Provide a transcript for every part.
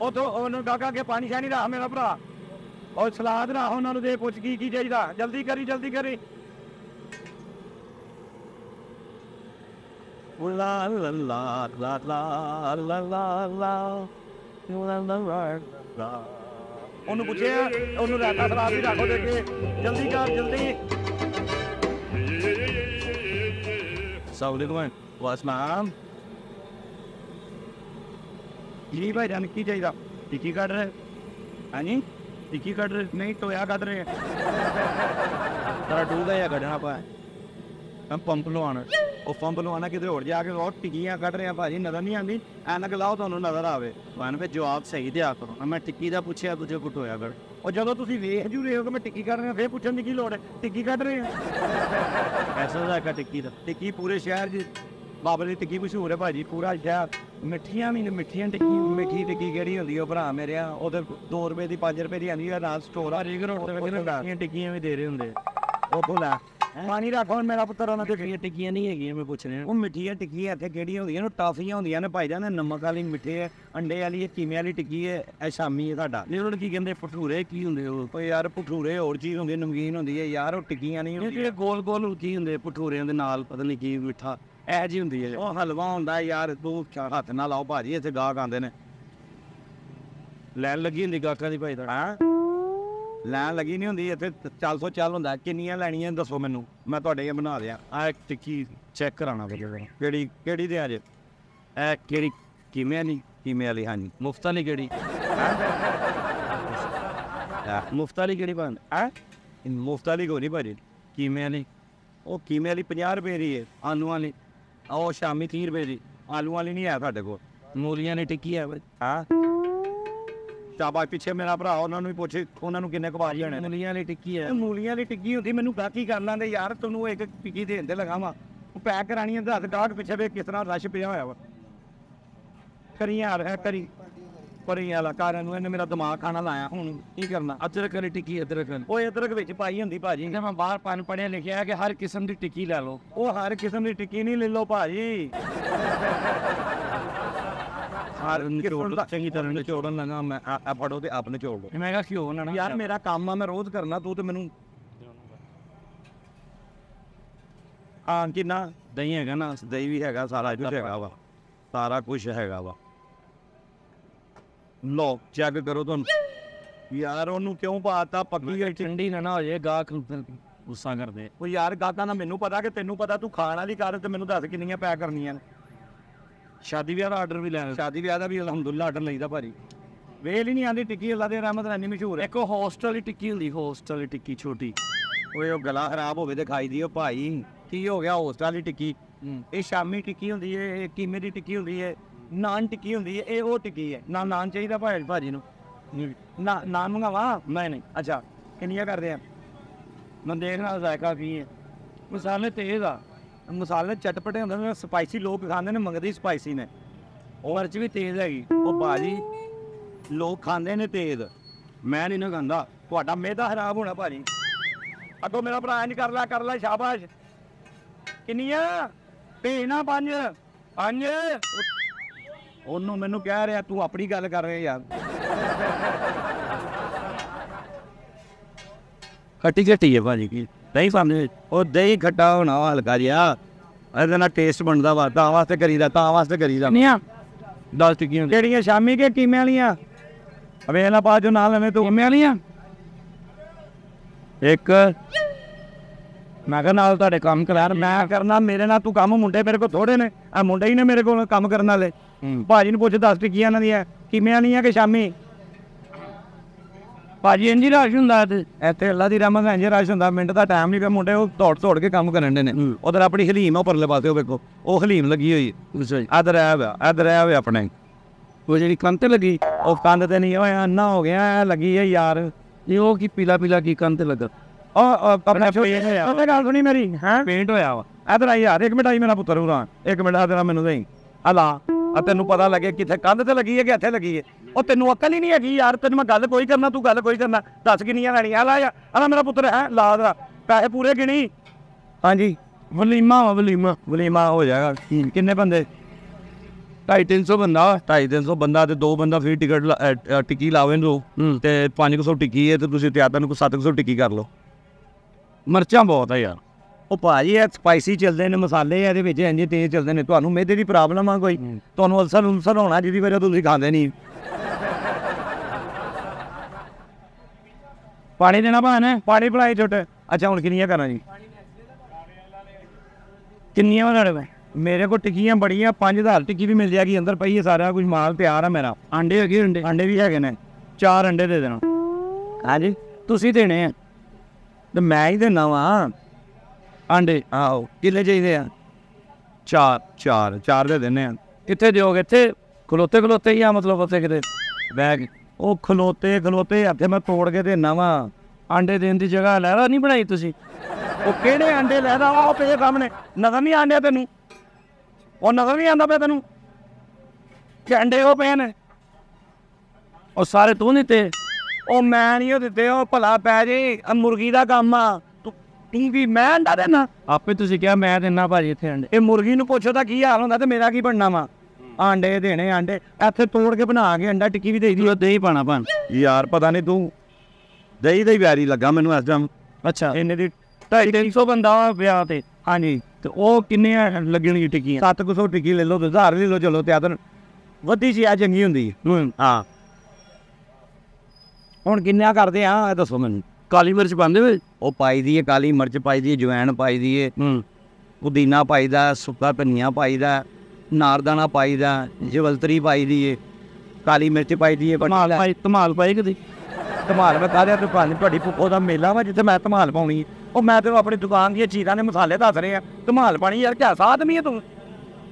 के पानी शानी रहा मेरा भरा और सलाद रहा उन्होंने दे पुछ की चाहिए जल्दी करी उन्होंने पूछे उन्होंने रायता सलाद भी रखो देखे जल्दी कर जल्दी सौलेगुम वास्मान जी भाई जान की चाहिए टिकी काट रहे हाँ जी टिकी काट रहे नहीं तो यहाँ काट रहे हैं तेरा डूब गया कटना पाए हम पंप लुआना और पंप लुआना किधर और जाके और टिकियाँ काट रहे हैं भाजी नजर नहीं आती ऐनक लाओ तो नजर आवे वहाँ पे जवाब सही दिया करो ना मैं टिक्की का पूछे तुझे कुछ होया कर और जो तुम वेख जू रहे हो कि मैं टिक्की काट रहे फिर पूछने की लड़ है टिक्की काट रहे हैं ऐसा जाएगा टिक्की का टिक्की पूरे शहर की बाबा की टिक्की मशहूर है भाजी पूरा शहर मिठिया भी मिठिया टिक्की मिठी टिक्की केड़ी होंगी भरा मेरे उधर 2 रुपए की 5 रुपए की आती है रात स्टोर टिक्कियां भी दे रहे होंगे वो भुला पानी रखो मेरा पुत्र उन्होंने टिक्कियां नहीं है मैं पूछ रहा हूँ मिठिया टिक्की इतने केड़ी होंगी टाफियां होंगे ने भाई जान नमक वाली मिठे है अंडे वाली है कीमे वाली टिक्की है यह शामी है साढ़ा नहीं की कहते भठूरे की होंगे यार भठूरे और चीज़ होंगी नमकीन होंगी है यार टिक्कियां नहीं गोल गोल की होंगे भठूरे पता नहीं की मिठा यह जी होंगी है हलवा होंगे यार तू हथ ना लाओ भाजी इतने गाहक आते हैं लैन लगी होंगी गाहकों की भाई हाँ लैन लगी नहीं होंगी इतने 400 चाल होंगे किनिया लैनिया दसो मैनू मैं थोड़े बना दिया आ टिक्की चेक कराना फिर केड़ी दे आज ए कि किमें वाली किमें वाली हाँ जी मुफ्त वाली केड़ी मुफ्त वाली केड़ी भाई है मुफ्त वाली को नहीं भाजी किमें वाली वह कीमे वाली 50 रुपये की है आलू वाली और शामी 30 रुपये की आलू वाली नहीं है साढ़े को मूलियां ने टिक्की है हाँ शाबाश पिछे मेरा भरा उन्होंने भी पूछे उन्होंने किन्ने कुबारी होने मूलियां वाली टिक्की है मूलियां वाली टिक्की होती मैं गाहकी कर लेंगे यार तू एक टिक्की देते लगा वा पैक करानी है दस गाहक पिछे भी किस तरह रश पिया होया वा करी यार है करी भरी वाला घर इन्हें मेरा दिमाग खाना लाया हूँ की करना अदरक वाली टिक्की अदरक वो अदरक बच्चे पाई होंगी भाजी मैं बाहर पन पढ़िया लिखा है कि हर किस्म की टिक्की लै लो वो हर किस्म की टिक्की नहीं ले लो भाजी चंगी तरह चोड़न लगा मैं फटो तो आप निचोड़ लो मैं क्यों ना यार मेरा काम आ मैं रोज करना तू तो मैं हाँ कि ना दही है ना दही भी है सारा कुछ है वा सारा कुछ है वा लो चेक करो तो यार उन्होंने क्यों पाता पक्की ठंडी ना हो जाए गाहक गुस्सा कर दे वो यार गाहक ना मैनू पता कि तेनू पता तू खाने वाली कार तो मैनू दस किनियां पैक करनियां शादी ब्याह का आर्डर भी लैना शादी ब्याह का भी अलहमदुल्ला आर्डर लईदा भाजी वेल ही नहीं आती टिक्की अल्लाह दे रहमत नाल मशहूर है एक हॉस्टल की टिक्की होंगी हॉस्टल की टिक्की छोटी वो गला खराब हो खाई दी भाई की हो गया हॉस्टल की टिक्की ये शामी टिक्की होंगी है कीमे की टिक्की होंगी है नान टिक्की होंगी है ये वो टिक्की है ना नान चाहिए भाई भाजी ना नान मंगावा नहीं अच्छा किनिया करते हैं मैं देखना जायका की है मसाले तेज आ मसाले चटपटे होंगे स्पाइसी लोग खाते हैं मंगते स्पाइसी ने मिर्च भी तेज़ हैगी और भाजी लोग खाते ने तेज़ मैं नहीं ना खाता थोड़ा मेदा खराब होना भाजी अगो मेरा भरा नहीं कर ला शाबाश किनिया भेजना 5 उन्होंने मैनू कह रहा तू अपनी गल कर रहे यार खट्टी खट्टी है भाजी की दही पाने और दही खट्टा होना हल्का जहा ए टेस्ट बनता वा तां वास्ते करीदा नहीं 10 टिक्कियां केड़ियां शामी के कीमे वालियां अवेला पा जो ना लवे तू कीमे वालियां एक मैं क्या नाल तुहाडे काम करा मैं करना मेरे ना तू काम मुंडे मेरे को थोड़े ने आ मुंडे ही ने मेरे को काम करने वाले भाजी ने पूछ 10 टिक्कियां ना दिया किमें आनियां कि शामी भाजी इंजी रश होंदा इत्थे अल्लाह दी रहमत नाल इंज रश होंदा मिंट दा टाइम नहीं पे मुंडे वो दौड़ के काम करन दे ने उधर अपनी हलीम परले पासे वो देखो वो हलीम लगी हुई अदर है अपने वो जी कंध लगी और कंध ते नहीं होया ना हो गया लगी है यार ये वो की पीला की कंध लगा गल सुनी मेरी है पेंट होया इधर आई यार 1 मिनट आई मेरा पुत्र उरा 1 मिनट आ तेरा मैनू दई हला तेन पता लगे कितने कंध से लगी है कि इतने लगी है और तेनों अकल ही नहीं हैगी यार तेन मैं गल कोई करना तू गल कोई करना 10 किनियां लैनियां हला मेरा पुत्र है ला दा पैसे पूरे गिनी हाँ जी वलीमा हो जाएगा किन्ने बंदे ढाई तीन सौ बंदा ते दो बंदा फ्री टिकट टिक्की लावे लो ते 500 टिक्की है तो त्यादा को 700 टिक्की कर लो। मर्चा बहुत है यार। वो भाजी है स्पाइसी चलते हैं मसाले ये इंजी तेज चलते हैं। तो मेदे की प्रॉब्लम आ कोई तो अल्सर उल्सर होना जिसकी वजह तुम खाते नहीं। पानी देना भाने पानी पिलाई छोटे। अच्छा हूँ कि करना जी कि मेरे को टिक्कियाँ बड़ियाँ 5000 टिक्की भी मिल जाएगी अंदर पई है सारा कुछ माल तैयार है मेरा। अंडे हो गए अंडे भी है 4 अंडे दे देना। हाँ जी तुसी देने हैं तो मैं ही देना वा अंडे। आओ किले चाहिए हैं 4 दे देने कितने दोगे इतने खलोते ही मतलब उसे कि बैग वो खलोते इतने मैं तोड़ के देना वा। अंडे देने की जगह लहरा नहीं बनाई तुसी। वो केड़े अंडे लहरा वो पे सामने नजर नहीं आने तेन और नजर नहीं आता पे तेन कि अंडे वो पे ने और सारे तू दिते। ओ मैं नहीं दिते भला पै जी मुर्गी का काम आ तू भी मैं अंडा देना आपे तुसी क्या मैं देना भाजी इतने अंडे ये मुर्गी नूं पुछो तो की हाल होंदा तो मेरा की बनना वा। अंडे देने अंडे इतने तोड़ के बना के अंडा टिक्की भी दे दी दही पाना भन यार पता नहीं तू दही दही वैरी लगा मैनूं इस टाइम। अच्छा इन्हें 350 बंदा ब्याह ते। हाँ जी तो वो किन्ने लगन टिक्की 700 टिक्की ले लो 1000 ले लो चलो त्यादन वधी चीज चंगी होंगी। हाँ हूँ कि करते हाँ दसो मैं काली मिर्च पाते हुए वो पाई दी है काली मिर्च पाई दी जवैन पाई दी पुदीना पाई दा सुक्का धनिया पाई दा नारदाना पाई दा जवलतरी पाई दी काली मिर्च पाई दी धमाल पाई कदी धमाल मैं कह रहा थोड़ी भुक्खो का मेला वा जिते मैं धमाल पानी है। और मैं तो अपनी दुकान की चीज़ा ने मसाले दस रहे हैं धमाल पानी यार कैसा आदमी है तू।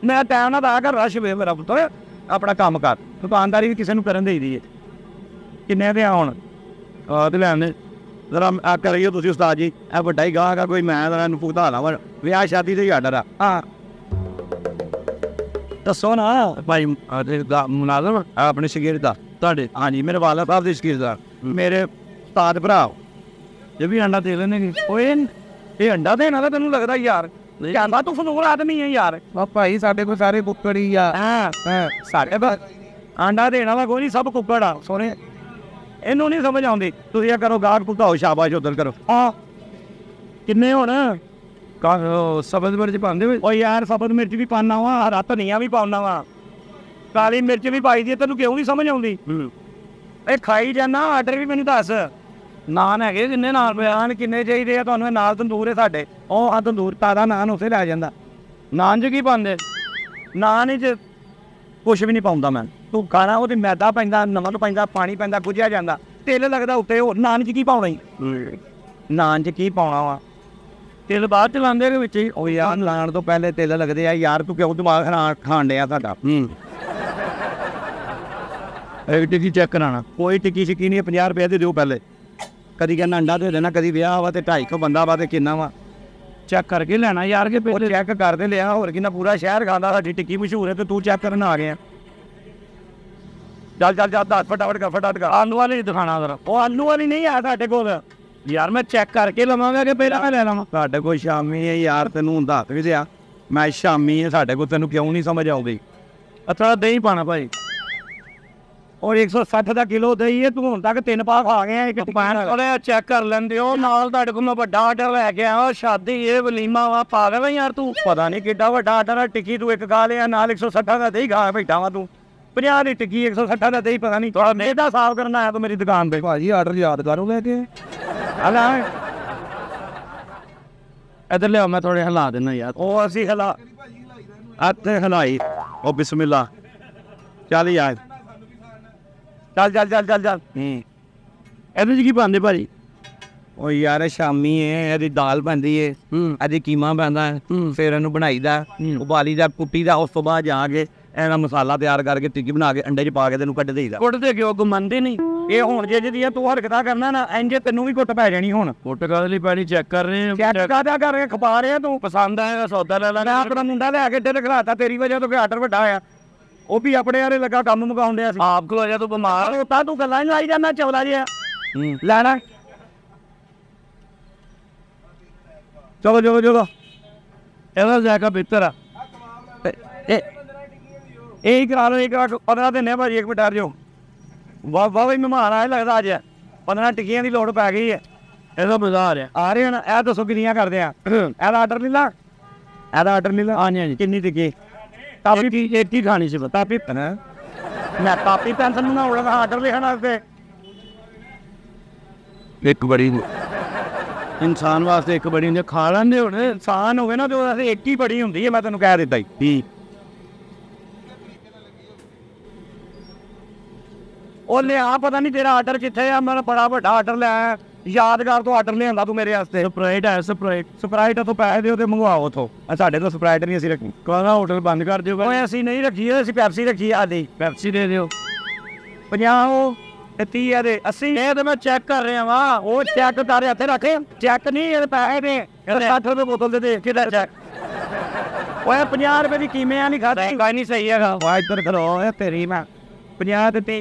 मैं टाइम ना दा कर रश वे मेरा पुत्र अपना काम कर दुकानदारी भी किसी कर दे दी है किन्ने दे हूँ तो लैने जरा करिए तुम उस्ताद जी ए वड्डा ही गाहक कोई मैं जरा भुगता ला वा ब्याह शादी से ही आर्डर आ। हाँ दसो ना भाई मुलाजम अपने शगिरदार। हाँ जी मेरे वाला साहब के शगिरदार मेरे उस्ताद भरा ये भी अंडा दे लेने ये अंडा देना था तेन लगता यार कहता तू फजूल आदमी है यार भाई साढ़े को सारे कुकड़ ही साढ़े अंडा देने वाला कोई नहीं सब कुकड़ आ सोने इनू नहीं समझ आती तुम यह करो गाहक भुगताओ शाबाश उधर करो। हाँ किन्ने होने सब्ज मिर्च पाते हुए यार सब्ज मिर्च भी पाना वा हरा धनिया भी पाना वा काली मिर्च भी पाई दी तेन क्यों नहीं समझ आती ये खाई जाना आर्डर भी मैनू दस नान है किन्ने नान नान किन्ने चाहिए है तुम्हें नान तंदूर है साढ़े और तंदूर ताज़ा नान उसे लै जाता नान च की पाते नान च कुछ भी नहीं पाँगा मैं तू खाना वो मैदा पैंता नमक पैंता पानी पैंता गुज्झिया जाता तेल लगता उत्ते हो नान च की पाना ही नान च की पाना वा तेल बाद लाते बिच यार नान तो पहले तेल लगते है यार तू क्यों दिमाग खान दिया साढ़ा टिक्की चेक कराना कोई टिक्की शिक्की नहीं 50 रुपये दे दो पहले कभी कहना अंडा दे देना कभी ब्याह वा तो 250 बंदा वा तो कि वा चेक करके लेना यार के पे चेक करते लिया होर कि पूरा शहर खाता साड़ी टिक्की मशहूर है तो तू चेक करना आ गया चल चल चल दस फटाफट कर फटाफट कर आलू वाली नहीं दिखाना जरा वो आलू वाली नहीं है साढ़े को यार मैं चेक करके लवांगा कि पहला मैं ले लवां साढ़े को शामी है यार तेन दस भी दिया मैं शामी है साढ़े को तेन क्यों नहीं समझ आऊगी। अच्छा दही पाना भाई और 160 का किलो दही है तू हूँ तक 3 पा खा गया एक पैन चेक कर लेंदे हो नाल तुहाडे कोल मैं वड्डा आर्डर लैके आया शादी ये वलीमा वा पागल है यार तू पता नहीं किड्डा वड्डा आर्डर है टिक्की तू एक खा लिया नाल 160 का दही खा बैठा वा तू 50 की टिक्की 160 का दही पता नहीं थोड़ा मेदा साफ करना आया तू मेरी दुकान पे भाजी आर्डर याद करो लैके हला इधर लिया मैं थोड़े हिला देना यार ओ असी हिला अते हिलाई ओ बिस्मिल्ला चल यार चल चल चल चल चल ए की पाते भाजी ओ यार शामी है ये दाल पाती है अभी कीमा पैदा फिर इनू बनाई दा उबाली दा कुट्टी दा उस तो बाद जाके एना मसाला तैयार करके टिक्की बना के अंडे च पा के तेन कट देईदा कुट दे क्यों मनते नहीं ये हूँ जे जी तू हरकत करना ना इंजे तेनों भी कुट पै जानी हूँ कुट कदली पैनी चेक कर रहे चेक कर खपा रहे तू पसंद आएगा सौदा ले ला अपना मुंडा लैके ढेर खिलाता तेरी वजह तो आर्डर वड्डा आया वो भी अपने यारे लगा कम मुकाउन दिया आप को तू बीमार होता तू गला लाई जाना चौला जहा लैना चलो चलो चलो एवं जायका बेहतर पंद्रह दिन है भाजी, एक मिनट ठहर जाओ। वाह वाह भाई मेहमान आए लगता अज, 15 टिक्कियां की लौड़ पै गई है। इसका मजा आ रहा आ रहे हैं ना। दसो कि करते हैं एदा आर्डर नहीं ला, एदा आर्डर नहीं ला। हाँ जी कि टिक्की टापी एक ही खानी से टापी मैं टापी पेंसिल बनाने आर्डर लिखना एक बड़ी इंसान वास्ते एक बड़ी होंगी। खा लेंगे हम इंसान हो गए ना, तो एक ही बड़ी होंगी है। मैं तेन कह दिता ही और ले आ, पता नहीं तेरा आर्डर कितने है। मैं बड़ा बड़ा आर्डर लाया, यादगार तो आर्डर लिया तू मेरे वास्ते। स्प्राइट है, स्प्राइट स्प्राइट उतो पैसे दो तो मंगवाओ उतो। साढ़े तो स्प्राइट नहीं असी रखी। कहना होटल बंद कर दो। असी नहीं रखी है, असी पैप्सी रखी है। आदि पैप्सी दे दो 50 दे 80। ये मैं चेक कर रहा वहाँ, वो चेक तारे हथे रखे। चेक नहीं पैसे दे 60 रुपये बोतल दे। किधर चेक? 50 रुपये की कीमत नहीं खाती, नहीं सही है। इधर करो तेरी मैं 50 ते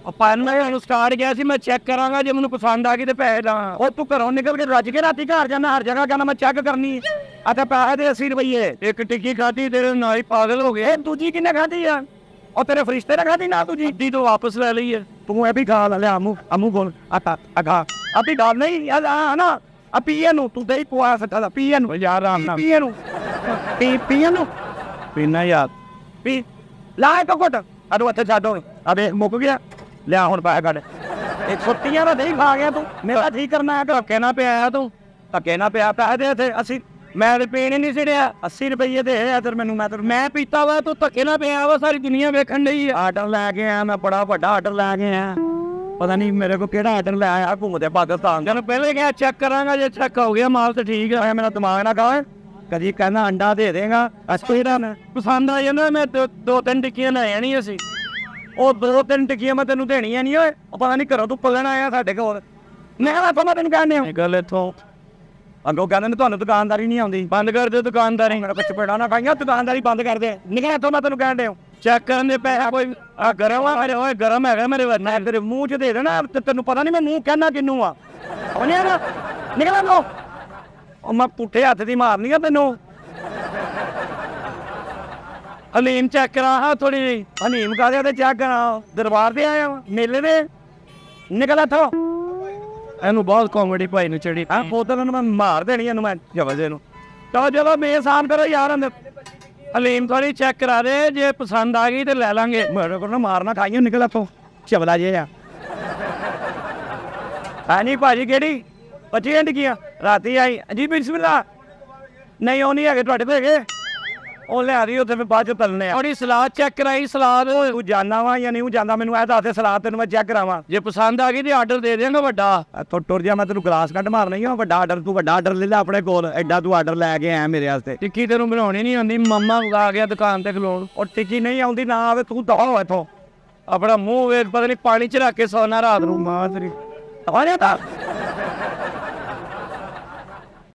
80 स्टार्ट गया मैं चेक करांगा। जो मैं पसंद आ गई तो पैसे देवां। और तू घरों निकल के रज के राती घर जाना, हर जगह जाना, मैं चेक करनी। अच्छा पैसे दे 80 रुपये। एक टिक्की खाती तेरे नाल पागल हो गए। दूजी किन्ने खाती है? और तेरे फरिश्ते ने खाती ना तुझी दी, तो वापस ले ली है तू। अभी खा लिया अमू अमू बोल खा अभी डाल नहीं ना पीए नू तू दही पुआ सटा पीए नू यार पीए नू पीना यार पी ला एक घुट। अरे अच्छा छो अरे मुक गया लिया हूँ पैसे कट। 130 का दही खा गया तू। मेरा ठीक करना है धक्के ना पे आया तू, धक्के ना पे पैसे दे थे 80। मैं पीने नहीं सी रहा 80 रुपये दे फिर मैनू। मैं पीता वा तू धक्के ना पे आया वा। सारी दुनिया वेखन दी। आर्डर लैके आया मैं, बड़ा वाला आर्डर लैके आया। पता नहीं मेरे को केड़ा आर्डर लै आया। घूमते पाकिस्तान जन पहले क्या चेक करांगा। जो चेक हो गया माल तो ठीक है। मेरा दिमाग ना खा। कभी कहना अंडा दे देगा अच्छा पसंद आ जाना। मैं 2-3 टिक्कियां ले आनी असी। और 2-3 टिक्कियां मैं तेन देनी है नहीं। पता नहीं घरों तू पलना आया साढ़े घर। मैं पता तेन कहने गल इतों अगो कहते तुम दुकानदारी नहीं आती। बंद कर दे दुकानदारी, चपेड़ा ना खाइया। दुकानदारी बंद कर दे निकल इतों। मैं तेन कह दे चेक करने पैसा कोई गर्म है, गर्म है मेरे वरना तेरे मूँह च दे देना। तेन पता नहीं मैं मूँह कहना किनू आना। निकल दो मैं पुठे हाथ की मारनी है तेनों। हलीम चेक करा हाँ थोड़ी जी। हलीम का चेक करा दरबार से आया मेले में। निकल इतो एनू बहुत कॉमेडी भाई ने चढ़ी। हाँ पोतल मैं मार देनी एनू। मैं जबरदे चलो चलो बेसान करो यार। हलीम थोड़ी चेक करा दे, जे पसंद आ गई तो लै लांगे। मेरे को मारना खाइए निकल इतो चबला जे है नी भाजी। केड़ी 25 टिक्कियां राती आई जी बिस्मिल्ला नहीं वो नहीं है थोड़े तो है। वो लिया दी उसे बाद तलने थोड़ी सलाद चेक कराई। सलाद तू जाना वा या नहीं जाना? मैंने ऐसा दस सलाद तेन मैं चेक करावा। जो पसंद आ गई तो आर्डर दे देंगे व्डा। तुर जा मैं तेन ग्लास कट मारना ही। व्डा आर्डर तू व्डा आर्डर ले ला अपने कोल। एडा तू आर्डर लै के आया मेरे वास्ते। टिक्की तेन बनानी नहीं आती। मामा आ गया दुकान से खिलाओ। और टिक्की नहीं आती ना आवे तू दो इतों अपना मूँह पता नहीं पानी चढ़ा के सोना रात को। मां तेरी